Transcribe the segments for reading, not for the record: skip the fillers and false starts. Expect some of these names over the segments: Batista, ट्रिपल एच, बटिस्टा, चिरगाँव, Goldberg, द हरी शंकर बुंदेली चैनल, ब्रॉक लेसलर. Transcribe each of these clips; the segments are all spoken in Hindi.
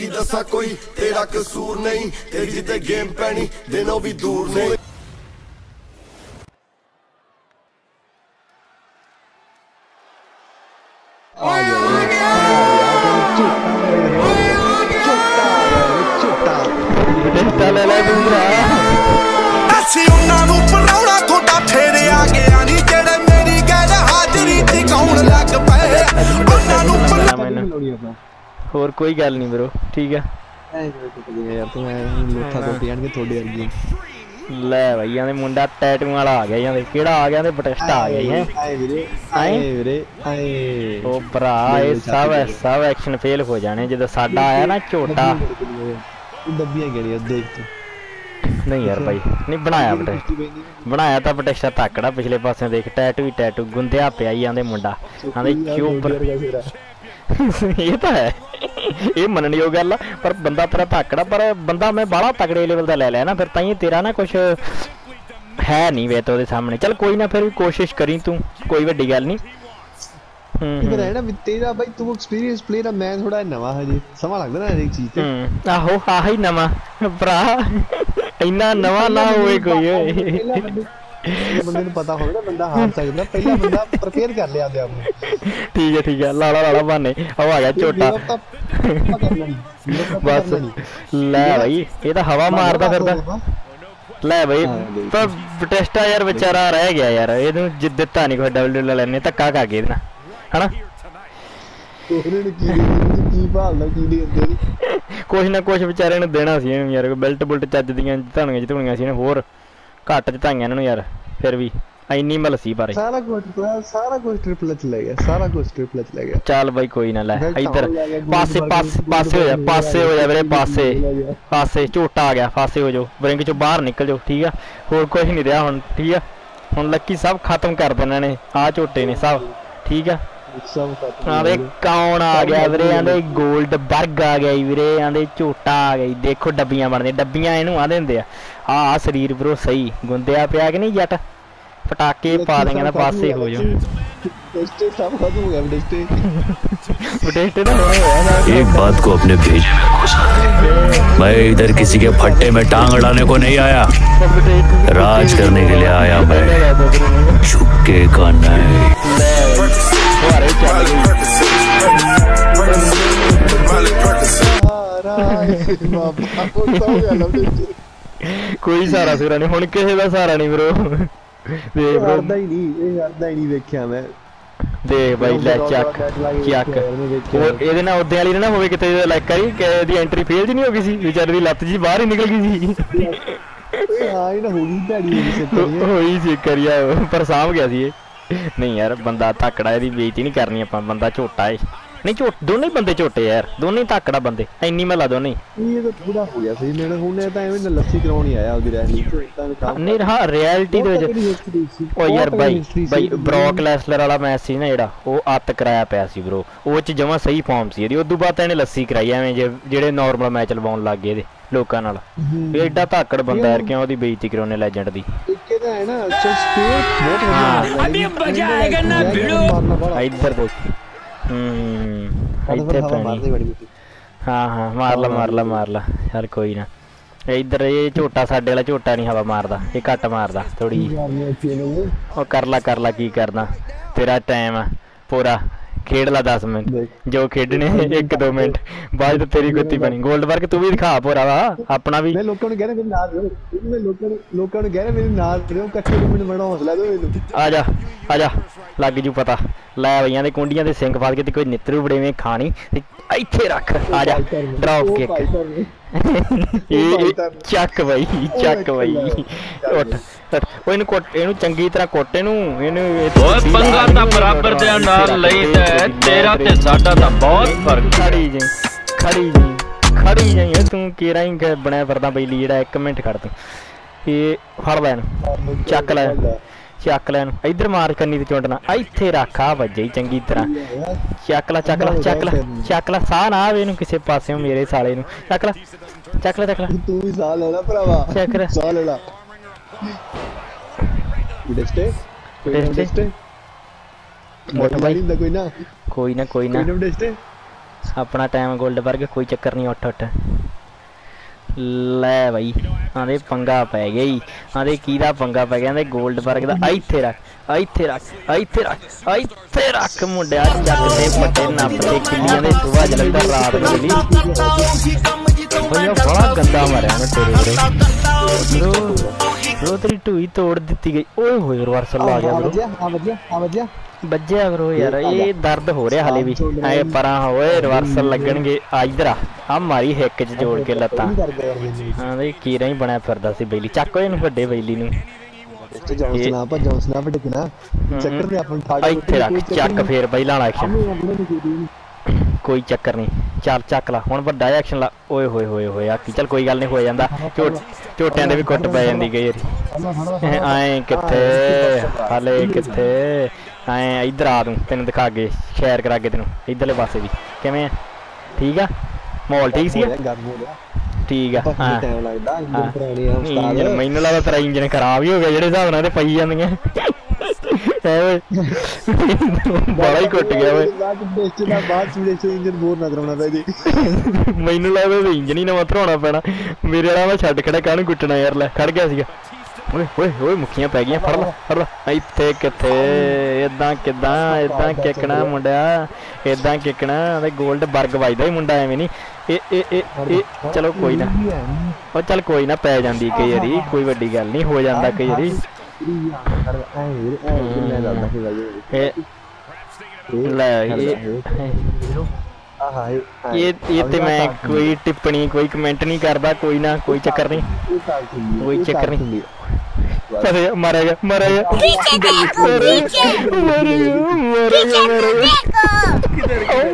की दसा कोई तेरा कसूर नहीं, तेरी जिते गेम पैनी दिनों भी दूर नहीं। ऐसी उन्होंने पराउड़ा थोड़ा फेरे आ गया नहीं जेड़े मेरी गैर हाजरी दिखाउण लग पए उन्होंने। और कोई गल नहीं ब्रो, ठीक है यार तू लोथा को देण के थोड़ी अर्गी ले भाई याने मुंडा टैटू वाला आ गया याने केड़ा आ गया ते बटिस्टा आ गई है। आए वीरे आए ओ भरा ए सब एक्शन फेल हो जाने जद साडा आया ना छोटा दबिया गई देख तू। नहीं यार भाई नहीं बनाया बटिस्टा, बनाया तो बटिस्टा ताकड़ा पिछले पासे देख टैटू ही टैटू गुंदिया पिया याने मुंडा आंदे क्यों ये तो है ये मनने योग गल पर बंदा तेरा ताकड़ा पर बंदा मैं बड़ा तगड़े लेवल का ले लिया ना फिर ताइए तेरा ना कुछ है नहीं वे तो दे सामने। चल कोई ना फिर भी कोशिश करी तू, कोई बड़ी गल नहीं इधर है ना तेरा भाई तू एक्सपीरियंस प्लेयर है, मैं थोड़ा नवा है जी समा लगदा ना हर एक चीज ते। आहो हां ही नवा भरा इतना नवा ना होए कोई ओए बंदे को पता होगा बंदा हार सकदा पहला बंदा प्रिपेयर कर लिया आपने आप। ठीक है लाला बहाने हवा आ गया छोटा बस ले भाई ये तो हवा मारदा फिरदा ले भाई पर बटिस्टा यार बेचारा रह गया यार एनु जिद्दता नहीं कोई डब्ल्यू लेने धक्का खा गए ना है ना कुछ ना कुछ बेचारे ने देना सी यार कोई बेल्ट बुल्ट चज दियां जितणियां सी ने होर घट जताइयां इन्होंने यार फिर भी इन्नी मल सी बारे सारा कुछ ट्रिपल एच ले गया चल भाई कोई ना ले इधर पासे हो जा मेरे पासे झोटा आ गया फासे हो जाओ ब्रिंग चो बाहर निकल जाओ। ठीक है होर कुछ नहीं रहा हुण, ठीक है हुण लक्की सब खत्म कर देना ने आ झोटे ने सब। ठीक है अरे कौन आ गया वीरे आंदे गोल्डबर्ग आ गया वीरे आंदे झोटा आ गई देखो डब्बियां बनदियां डब्बियां इनू आंदे हुंदे आ आ शरीर ब्रो सही गुंदिया पिया कि नहीं जट पटाके पा देंगे ना पासे हो जाओ बटिस्टे सब खत्म हो गया बटिस्टे ना एक बात को अपने भेजे में घुसा दे मैं इधर किसी के फट्टे में टांग अड़ाने को नहीं आया, राज करने के लिए आया मैं चुपके का नहीं। कोई सारा सुरा नहीं हुण किसी का सहारा नहीं ब्रो ही नहीं देखिया मैं देख भाई ले चक ए ना उदे वाली ना हो लाइक एंट्री फेल जी नहीं हो गई सी बेचारे की लत्त जी बाहर ही निकल गई सी होगी चेक करिया पर साम गया सी नहीं यार बंदा ताकड़ा दी बेइज्जती नहीं करनी अपन बंदा छोटा है नहीं छोटे दोनों ही बंदे छोटे यार दोनों ही ताकड़ा बंदे इन्नी मला दोनों ही ये तो पूरा हो गया सही मैंने हुने तो एवें लस्सी कराउणी आया ओदी रियलिटी नहीं रहा रियलिटी दे विच ओ यार भाई भाई ब्रॉक लेसलर वाला मैच सी ना जेड़ा ओ आत कराया पिया सी ब्रो ओ च जमा सही फॉर्म सी एदी ओदू बाद इहने लस्सी कराई एवें जेड़े नॉर्मल मैच लवाउण लग गए एदे लोकां नाल एडा ताकड़ बंदा यार क्यों ओदी बेइज्जती कराउने लेजेंड दी है ना। अच्छा स्पीड बहुत हां अभी मजा आएगा ना भिड़ो इधर देख इधर पानी हां मार ला यार कोई ना इधर ये झोटा साडे वाला झोटा नहीं हवा मारदा ये कट मारदा थोड़ी ओ कर ला की करना तेरा टाइम है पूरा खेड ला 10 मिनट जो खेडने 1-2 मिनट बाद तेरी गुत्ती बनी। गोल्डबर्ग तू भी दिखा पूरा वा अपना भी मैं लोकां नु कह रहा मेरे नाल रहो मैं लोकां नु कह रहा मेरे नाल रहो इकट्ठे मिनट बड़ा हौसला दो मेनू आ जा लग जू पता लै भईयां दे कुंडियां दे सिंग फाड़ के ते कोई नित्रू बड़ेवें खानी इथे रख आ जा ड्रॉप किक ए चक भाई उठ ਉਹ ਇਹਨੂੰ ਚੰਗੀ ਤਰ੍ਹਾਂ ਕੋਟੇ ਨੂੰ ਇਹਨੂੰ ਬਹੁਤ ਪੰਗਾ ਤਾਂ ਬਰਾਬਰ ਦੇ ਨਾਲ ਲਈਦਾ ਤੇਰਾ ਤੇ ਸਾਡਾ ਤਾਂ ਬਹੁਤ ਫਰਕ ਖੜੀ ਜਾਈ ਤੂੰ ਕਿਹੜਾ ਹੀ ਬਣਿਆ ਫਿਰਦਾ ਬਈ ਲੀੜਾ 1 ਮਿੰਟ ਖੜ ਤੂੰ ਇਹ ਫੜ ਲੈ ਇਹਨੂੰ ਚੱਕ ਲੈ ਇਹਨੂੰ ਇਧਰ ਮਾਰ ਕੰਨੀ ਤੇ ਚੁੰਡਣਾ ਇੱਥੇ ਰੱਖ ਆ ਵੱਜੇ ਚੰਗੀ ਤਰ੍ਹਾਂ ਚੱਕ ਲੈ ਸਾਹ ਨਾ ਆਵੇ ਇਹਨੂੰ ਕਿਸੇ ਪਾਸਿਓਂ ਮੇਰੇ ਸਾਲੇ ਨੂੰ ਚੱਕ ਲੈ ਤੂੰ ਵੀ ਸਾਹ ਲੈ ਲੈ ਭਰਾਵਾ ਸਾਹ ਲੈ ਲੈ कोई ना अपना टाइम गोल्डबर्ग, कोई चक्कर नहीं। उठ उठ लै भाई, आंदे पंगा पै गया जी, आंदे कीदा पंगा पै गया, आंदे गोल्डबर्ग दा। इत्थे रख, इत्थे रख, इत्थे रख, इत्थे रख मुंडिया, जग दे पट्टे नपदे किलियां दे सुबह जलदा रात मिली। भैया बड़ा गंदा मारिया मैं तेरे ब्रो, ब्रो तेरी टूई तोड़ दी गई। ओए होए रिवर्सल आ गया ब्रो। हां बढ़िया, हां बढ़िया बज्जे ब्रो यार, ये दर्द हो रहा हाले भी। आए परा होए रिवर्सल लगणगे। आ इधर आ मारी हिक च जोड़ के लत्ता। हां भाई कीरा ही बणया फिरदा सी बैली। चक्को इनु फड्डे बैली नु, जाओ सना फड्डे ना चक्कर दे अपन ठाड़। इथे रख चक, फेर बैला वाला एक्शन, कोई चक्कर नहीं। चल चक ला हुण वड्डा एक्शन ला। ओए होए होए होए आ की, चल कोई गल नहीं, हो जांदा। झोटियां दे भी कुट पै जांदी गई यार। आए किथे हाले किथे आए, इधर आ तू, तेन दिखा के शेयर करा के तेन इधरले पासे भी। किवें ठीक आ माहौल? ठीक सी ठीक आ। हां मैनूं लगदा तेरा इंजन खराब ही हो गया, जेहड़े हिसाब नाल ते पई जांदियां। बड़ा ही कुट गया वे। मैनू लगता इंजन ही नवा धराना पैना मेरे वाला। मैं छड्ड खड़ा काहनूं कुटना यार। लै खड़ गया सीगा। ओए ओए ओए मुखियां पै गईयां। फड़ ला फड़ ला। इत्थे कित्थे इदां किदां इदां किकना मुंडिया, इदां किकना। ते गोल्डबर्ग वजदा ही मुंडा एवें नहीं। ए चलो कोई ना, ओ चल कोई ना, पै जांदी कई वारी, कोई वड्डी गल नहीं, हो जांदा कई वारी। मैं कोई टिप्पणी कोई कमेंट नहीं करता, कोई ना, कोई चक्कर नहीं, कोई चक्कर नहीं। अरे मारा गया, मारा गया,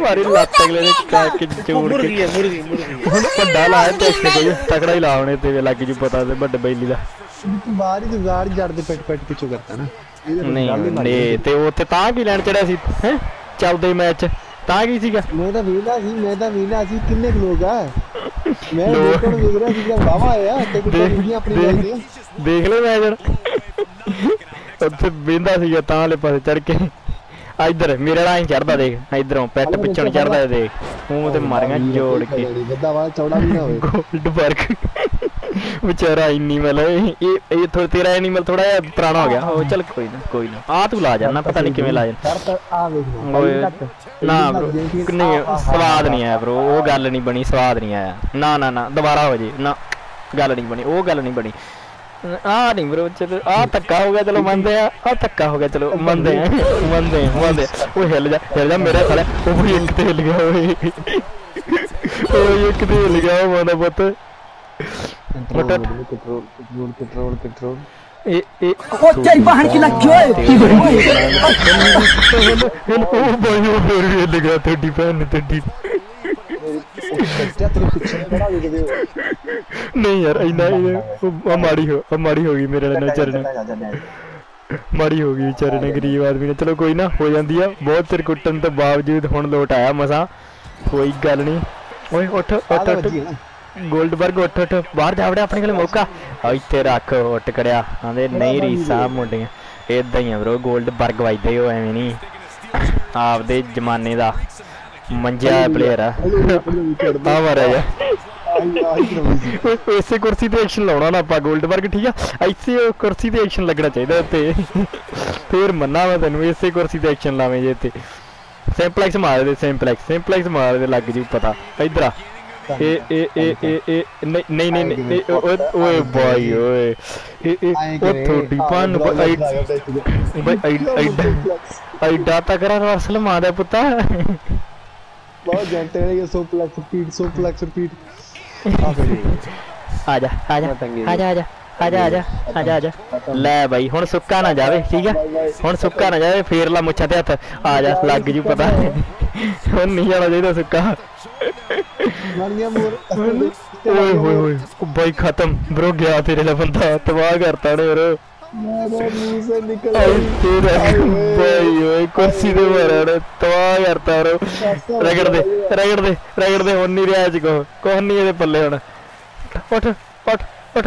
मारी लत्त अगले ने काके जोड़ के। हुण पड्डा लाया टैक्स कोई तकड़ा ही लावणे ते लग जू पता ते बड्डे बैली दा। इधर मेरे आई चढ़दा देख, इधरों पेट पिछों चढ़दा देख, मूंह ते मारियां जोड़ के। बेचारा एनिमल ये थोड़ा, तेरा एनिमल थोड़ा पुराना हो गया। हो चल कोई ना, कोई ना। आ तू ला जाना, पता नहीं किवें ला जाना ना ब्रो। नहीं स्वाद नहीं आया ब्रो, वो गल नहीं बनी, स्वाद नहीं आया। ना ना ना दोबारा हो जे ना, गल नहीं बनी, वो गल नहीं बनी। आ नहीं ब्रो, चलो आ धक्का हो गया, चलो मनदे हैं। आ धक्का हो गया, चलो मनदे हैं, मनदे हैं, मनदे। ओ हिल जा मेरा साला। ओ एक ते हिल गया, ओ एक ते हिल गया माना पुत। कंट्रोल ए ए ओ तेरी बहन की लग गई। ओ भाई ओ भाई लग रहा तेरी बहन ने तेरी तेरे पीछे खड़ा हो गए। नहीं यार इना माड़ी हो, माड़ी होगी मेरे वाले चरने, माड़ी होगी बेचारे ने, गरीब आदमी ने। चलो कोई ना, हो जांदी है। बहुत तेरे कुटन तो बावजूद हुण लोट आया मसा, कोई गल नहीं। ओए उठ उठ गोल्डबर्ग उठ उठ, बाहर जा वड़े, अपने कोल मौका। इत्थे रख उठ कड़िया। आंदे नहीं रीसा मुंडियां इदां ही ब्रो। गोल्डबर्ग वजदे हो एवें नहीं, आपदे जमाने दा मंजा प्लेयर आ। आ मारा यार, इसे कुर्सी ते एक्शन लाउणा ना आपा गोल्डबर्ग, ठीक आ। इसे कुर्सी ते एक्शन लगना चाहिदा ते, फिर मन्ना मैं तैनूं। इसे कुर्सी ते एक्शन लावें जे ते। सिंपलेक्स मार दे, सिंपलेक्स, सिंपलेक्स मार दे, लग जू पता। इधर आ नहीं ओए भाई ओए ओ थोड़ी पान भाई। आईडा तक करा रसल मारे पुत्ता। बहुत घंटे लगे। सोपलक्स रिपीट, सोपलक्स रिपीट। आजा आजा आजा आजा आजा आजा आजा आजा। लै भाई हुण सुक्का ना जावे, ठीक है, हुण सुक्का ना जावे। फेर ला मुछा ते हथ, आजा लग जू पता। हुण नहीं जाना चाहिदा सुक्का। ओए होए होए भाई खत्म ब्रो, गया तेरे ला बंदा, तबाह करता ने ब्रो। भाई ओए कुर्सी ते मारा ने, तबाह करता ब्रो। रगड़ दे रगड़ दे रगड़ दे, हुण नहीं रिया च कोह नहीं इहदे पल्ले। हुण उठ उठ उठ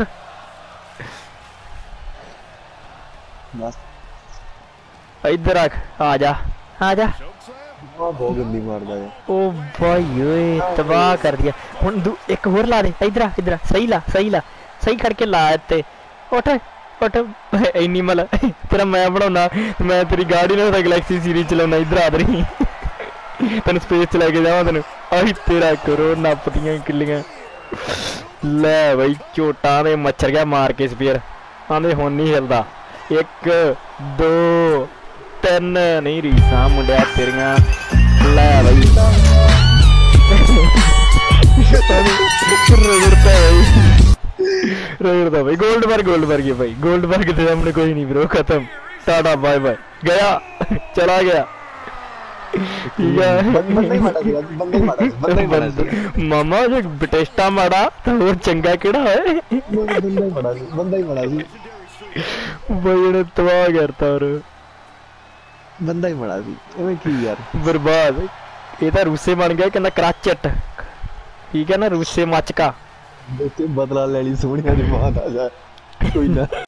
इधर रख। आजा आजा बहुत गंदी मारदा है। ओ भाई ओए तबाह कर दिया। हुन एक और ला दे इधर इधर। सही करके ला ते। उठ उठ एनिमल तेरा मैं बनाऊंगा, मैं तेरी गाड़ी ना गैलेक्सी सीरीज चलाऊंगा। इधर आ रही तेन स्पेस च लेके जावा तेन। आई तेरा करो नपतियां किल्लियां। ले भाई झोटा ने मच्छर गया मार के स्पीयर आंदे हुन नहीं हिलदा। 1 2 3 नहीं रीसा मुंडिया तेरियां। ले भाई रोता भाई। गोल्डबर्ग है भाई। गोल्डबर्ग तेरे सामने कोई नहीं ब्रो। खत्म टाटा बाय बाय। गया चला गया। मामा जो बटिस्टा माड़ा तो वो चंगा केड़ा है। तबाह करता बंदा ही बड़ा सी यार। बर्बाद ये रूसे बन गया कहना क्राचट। ठीक है ना रूसे मचका बदला लेनी सोनिया। कोई ना।